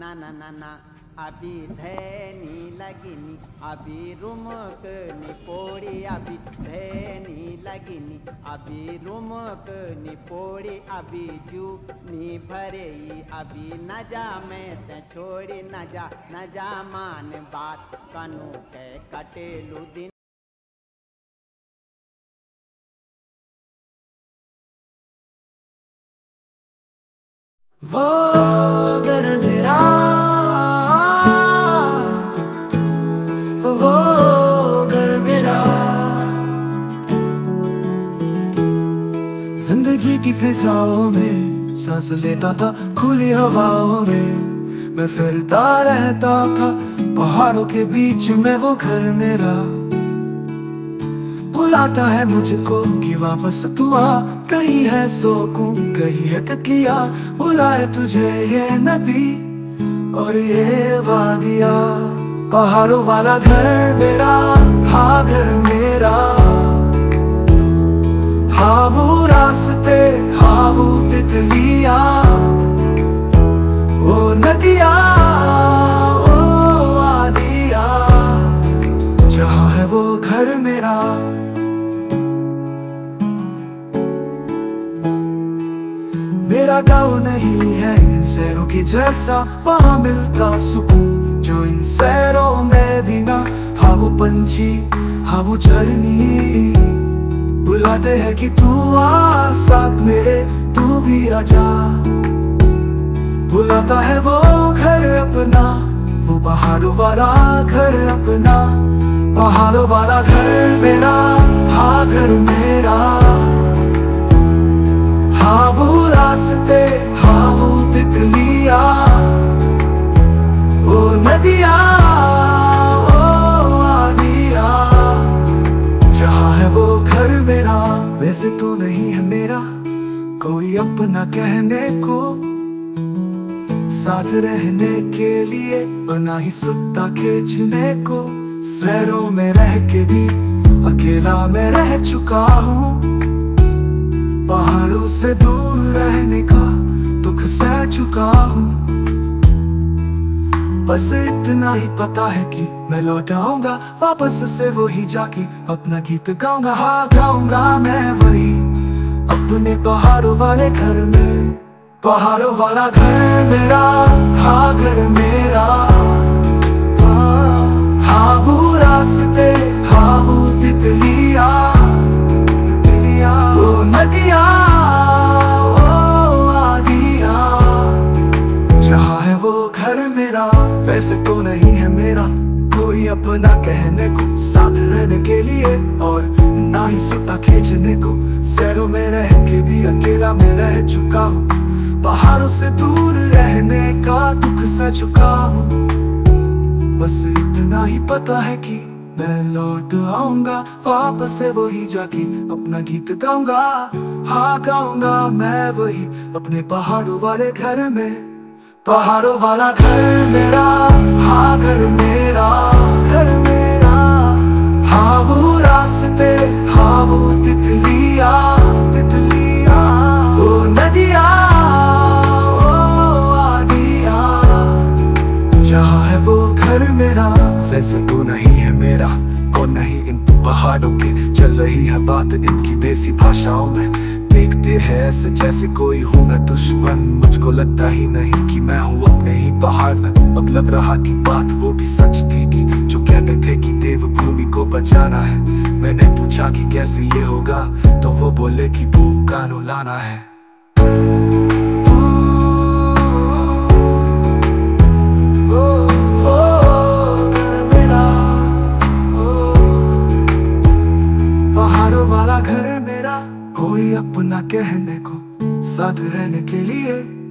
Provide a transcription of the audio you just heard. ना ना ना ना ना अभी धैनी लगिनी अभी रुमक निपोड़ी अभी धैनी लगिनी अभी रुमक निपोड़ी अभी जू नी भरे अभी न जा मैं ते छोड़ी न जा मान बात कनू के कटेलू दिन। वो घर मेरा वो घर मेरा जिंदगी की फिजाओं में सांस लेता था खुली हवाओं में मैं फिरता रहता था पहाड़ों के बीच में वो घर मेरा बुलाता है मुझको कि वापस तू आ कहीं है सोकू कहीं है कतलिया बुलाए तुझे ये नदी और ये वादिया पहाड़ों वाला घर मेरा हाँ घर मेरा हाँ वो रास्ते हाँ वो तितलिया वो नदिया वो वादिया जहाँ है वो घर मेरा। मेरा गाँव नहीं है इन शहरों की जैसा वहाँ मिलता सुकून जो इन शहरों में भी ना हाँ वो पंछी हाँ वो झरनी बुलाते हैं कि तू आ साथ मेरे तू भी आजा बुलाता है वो घर अपना वो पहाड़ों वाला घर अपना पहाड़ों वाला घर मेरा हाँ घर मेरा हाँ वो रास्ते हाँ वो तितलिया वो नदिया वो वादिया जहाँ है वो घर मेरा। वैसे तो नहीं है मेरा कोई अपना कहने को साथ रहने के लिए और ना ही सुत्ता खींचने को शहरों में रह के भी अकेला मैं रह चुका हूँ पहाड़ों से दूर रहने का दुख सह चुका हूँ बस इतना ही पता है कि मैं लौट आऊंगा वापस से वो ही जाके अपना गीत गाऊंगा हाँ गाऊंगा मैं वही अपने पहाड़ों वाले घर में पहाड़ों वाला घर मेरा हाँ घर मेरा हाँ वो रास्ते हाँ वो तितलिया वो नदिया वो वादिया जहाँ है वो घर मेरा। वैसे तो नहीं है मेरा कोई अपना कहने को साथ रहने के लिए और ना ही सुता खींचने को शहरों में रह के भी अकेला मैं रह चुका हूँ पहाड़ों से दूर रहने का दुख सह चुका हूँ बस इतना ही पता है कि मैं लौट आऊंगा वापस से वही जाके अपना गीत गाऊंगा हाँ गाऊंगा मैं वही अपने पहाड़ों वाले घर में पहाड़ों वाला घर मेरा हाँ घर मेरा हाँ वो रास्ते हाँ वो तितलिया तितलिया वो नदिया वो वादिया जहाँ है वो घर मेरा। वैसे तो नहीं है मेरा को नहीं इन पहाड़ों के चल रही है बात इनकी देसी भाषाओं में देखते हैं ऐसे जैसे कोई हूँ मैं दुश्मन मुझको लगता ही नहीं कि मैं हूँ अपने ही पहाड़ में अब लग रहा कि बात वो भी सच थी कि जो कहते थे कि देवभूमि को बचाना है। मैंने पूछा कि कैसे ये होगा तो वो बोले कि भूख का रुलाना है। वाला घर मेरा कोई अपना कहने को साथ रहने के लिए